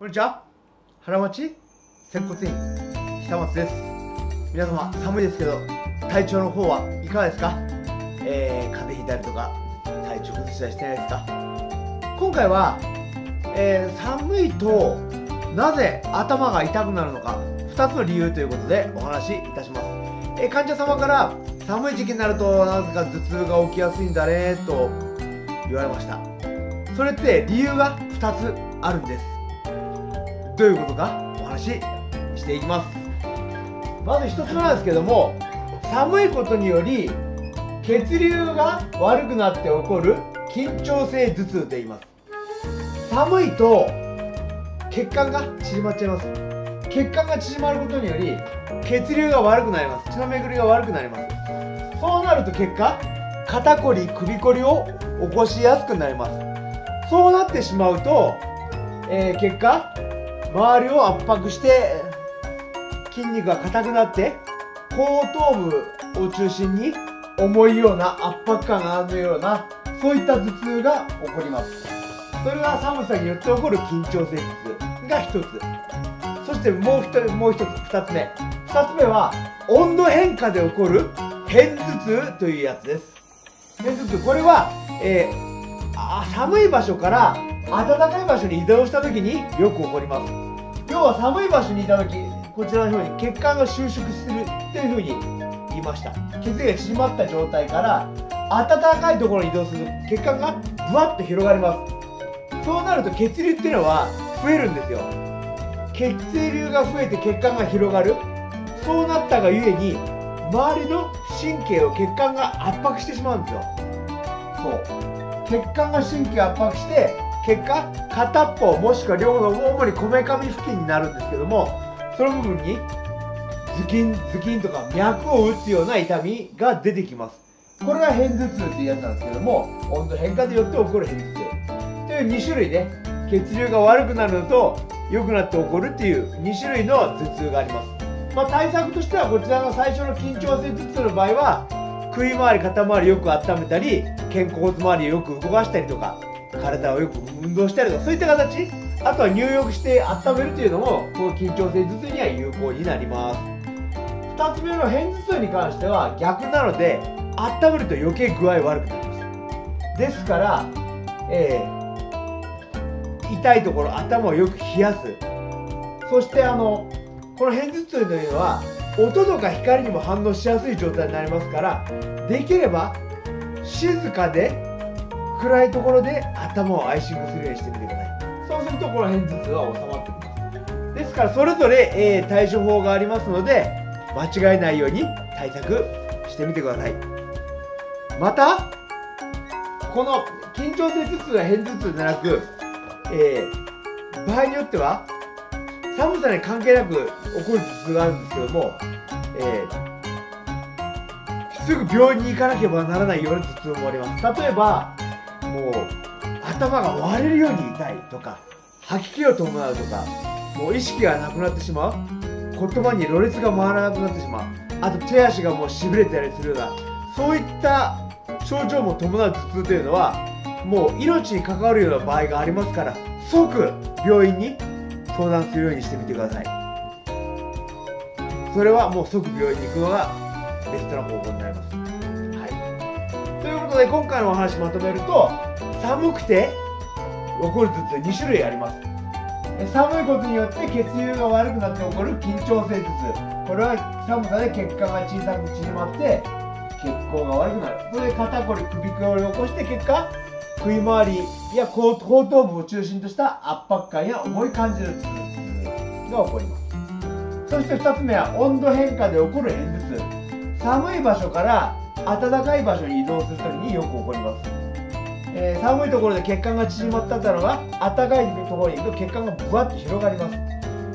こんにちは、原町接骨院久松です。皆様、寒いですけど体調の方はいかがですか？風邪ひいたりとか体調崩したりしてないですか？今回は、寒いとなぜ頭が痛くなるのか2つの理由ということでお話しいたします。患者様から寒い時期になるとなぜか頭痛が起きやすいんだねと言われました。それって理由が2つあるんです。どういうことかお話ししていきます。まず1つ目なんですけども、寒いことにより血流が悪くなって起こる緊張性頭痛と言います。寒いと血管が縮まっちゃいます。血管が縮まることにより血流が悪くなります。血の巡りが悪くなります。そうなると結果、肩こり首こりを起こしやすくなります。そうなってしまうと、結果周りを圧迫して筋肉が硬くなって後頭部を中心に重いような圧迫感があるような、そういった頭痛が起こります。それが寒さによって起こる緊張性頭痛が1つ。そしてもう1つ2つ目。2つ目は温度変化で起こる偏頭痛というやつです。偏頭痛、これは、寒い場所から暖かい場所に移動した時によく起こります。要は寒い場所にいた時、こちらのように血管が収縮するというふうに言いました。血液が縮まった状態から暖かいところに移動すると血管がぶわっと広がります。そうなると血流っていうのは増えるんですよ。血流が増えて血管が広がる。そうなったがゆえに周りの神経を血管が圧迫してしまうんですよ。そう、血管が神経を圧迫して結果、片っぽもしくは両方の主にこめかみ付近になるんですけども、その部分にズキンズキンとか脈を打つような痛みが出てきます。これが偏頭痛というやつなんですけども、温度変化によって起こる偏頭痛という2種類で、血流が悪くなるのと良くなって起こるという2種類の頭痛があります。まあ、対策としてはこちらの最初の緊張性頭痛の場合は首周り肩周りよく温めたり、肩甲骨周りをよく動かしたりとか、体をよく運動したりとか、そういった形、あとは入浴して温めるというのもこの緊張性頭痛には有効になります。2つ目の偏頭痛に関しては逆なので、温めると余計具合悪くなります。ですから、痛いところ頭をよく冷やす。そしてこの偏頭痛というのは音とか光にも反応しやすい状態になりますから、できれば静かで暗いところで頭をアイシングするようにしてみてください。そうするとこの偏頭痛は収まってきます。ですからそれぞれ、対処法がありますので、間違えないように対策してみてください。またこの緊張性頭痛や偏頭痛じゃなく、場合によっては寒さに関係なく起こる頭痛があるんですけども、すぐ病院に行かなければならないような頭痛もあります。例えばもう頭が割れるように痛いとか、吐き気を伴うとか、もう意識がなくなってしまう、言葉にろれつが回らなくなってしまう、あと手足がもうしびれたりするような、そういった症状も伴う頭痛というのはもう命に関わるような場合がありますから、即病院に相談するようにしてみてください。それはもう即病院に行くのがベストな方法になります。今回のお話まとめると、寒くて起こる頭痛2種類あります。寒いことによって血流が悪くなって起こる緊張性頭痛、これは寒さで血管が小さく縮まって血行が悪くなる。それで肩こり首こりを起こして、結果首周りや後頭部を中心とした圧迫感や重い感じる頭痛が起こります。そして2つ目は温度変化で起こる偏頭痛。寒い場所から暖かい場所に移動するときによく起こります。寒いところで血管が縮まったのが暖かいところに行くと血管がぶわっと広がります。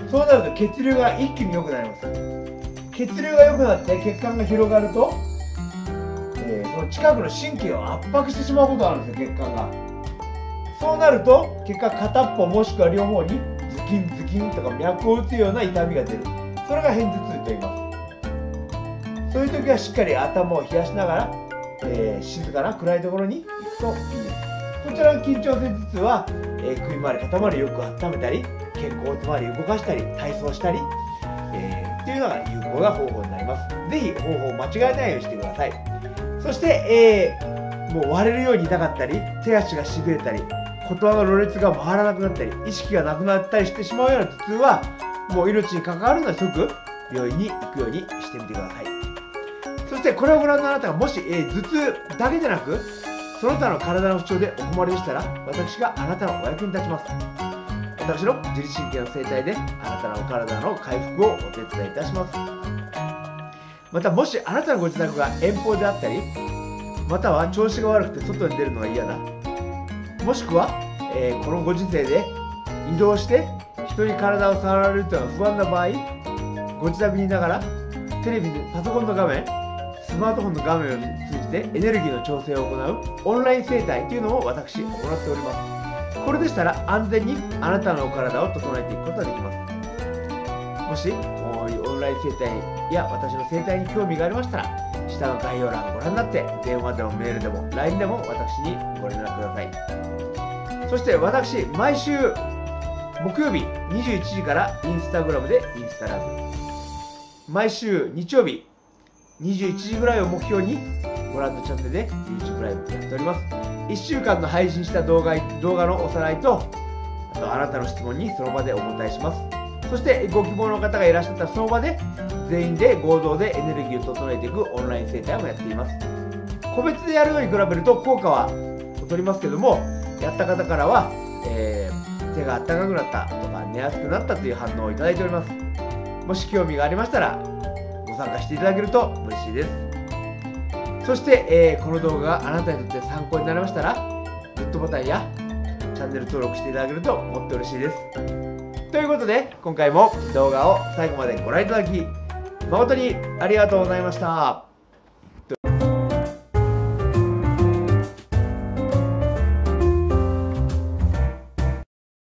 そうなると血流が一気に良くなります。血流が良くなって血管が広がると、その近くの神経を圧迫してしまうことがあるんですよ、血管が。そうなると結果、片っぽもしくは両方にズキンズキンとか脈を打つような痛みが出る。それが偏頭痛と言います。そういう時はしっかり頭を冷やしながら、静かな暗いところに行くといいです。こちらの緊張性頭痛は、首周り肩周りよく温めたり、肩肩甲骨周りを動かしたり体操したり、っていうのが有効な方法になります。是非方法を間違えないようにしてください。そして、もう割れるように痛かったり手足がしびれたり言葉のろれつが回らなくなったり意識がなくなったりしてしまうような頭痛はもう命に関わるので即病院に行くようにしてみてください。そしてこれをご覧のあなたがもし、頭痛だけでなくその他の体の不調でお困りでしたら私があなたのお役に立ちます。私の自律神経の生態であなたのお体の回復をお手伝いいたします。またもしあなたのご自宅が遠方であったりまたは調子が悪くて外に出るのが嫌だもしくは、このご時世で移動して人に体を触られるというのが不安な場合ご自宅にいながらテレビにパソコンの画面スマートフォンの画面を通じてエネルギーの調整を行うオンライン整体というのを私行っております。これでしたら安全にあなたのお体を整えていくことができます。もしこういうオンライン整体や私の整体に興味がありましたら下の概要欄をご覧になって電話でもメールでも LINE でも私にご連絡ください。そして私毎週木曜日21時からインスタグラムでインスタライブ毎週日曜日21時ぐらいを目標にご覧のチャンネルで YouTube ライブやっております。1週間の配信した動画のおさらいとあとあなたの質問にその場でお答えします。そしてご希望の方がいらっしゃったらその場で全員で合同でエネルギーを整えていくオンライン整体もやっています。個別でやるのに比べると効果は劣りますけどもやった方からは、手が温かくなったとか寝やすくなったという反応をいただいております。もし興味がありましたらご参加していただけると嬉しいです。そして、この動画があなたにとって参考になりましたらグッドボタンやチャンネル登録していただけるともっと嬉しいです。ということで今回も動画を最後までご覧いただき誠にありがとうございました。